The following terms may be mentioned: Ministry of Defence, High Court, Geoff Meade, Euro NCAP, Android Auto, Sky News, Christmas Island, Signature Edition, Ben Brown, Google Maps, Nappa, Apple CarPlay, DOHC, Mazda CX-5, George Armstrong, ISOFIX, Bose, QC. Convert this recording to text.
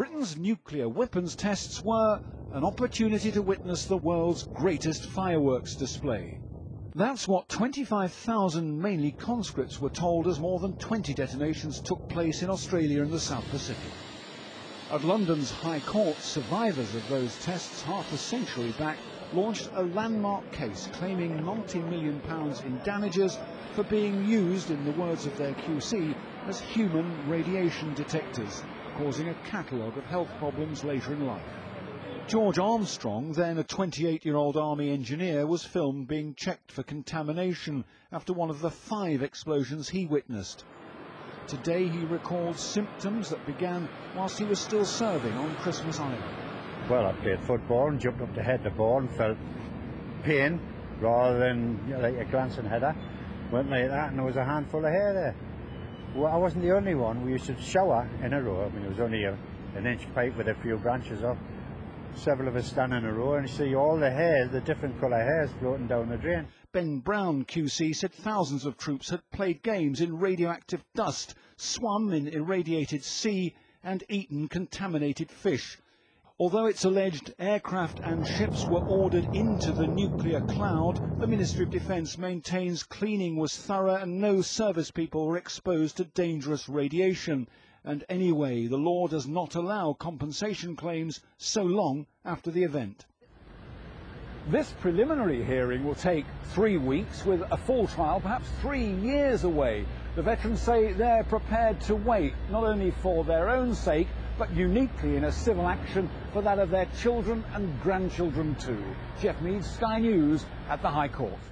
Britain's nuclear weapons tests were an opportunity to witness the world's greatest fireworks display. That's what 25,000 mainly conscripts were told as more than 20 detonations took place in Australia and the South Pacific. At London's High Court, survivors of those tests half a century back launched a landmark case claiming multi-million pounds in damages for being used, in the words of their QC, as human radiation detectors, causing a catalogue of health problems later in life. George Armstrong, then a 28-year-old army engineer, was filmed being checked for contamination after one of the 5 explosions he witnessed. Today he recalled symptoms that began whilst he was still serving on Christmas Island. Well, I played football and jumped up to head the ball and felt pain rather than, you know, like a glancing header. Went like that and there was a handful of hair there. Well, I wasn't the only one. We used to shower in a row. I mean, it was only an inch pipe with a few branches up. Several of us stand in a row and see all the hair, the different colour hairs floating down the drain. Ben Brown, QC, said thousands of troops had played games in radioactive dust, swum in irradiated sea and eaten contaminated fish. Although it's alleged aircraft and ships were ordered into the nuclear cloud, the Ministry of Defence maintains cleaning was thorough and no service people were exposed to dangerous radiation. And anyway, the law does not allow compensation claims so long after the event. This preliminary hearing will take 3 weeks, with a full trial perhaps 3 years away. The veterans say they're prepared to wait, not only for their own sake, but uniquely in a civil action for that of their children and grandchildren too. Geoff Meade, Sky News, at the High Court.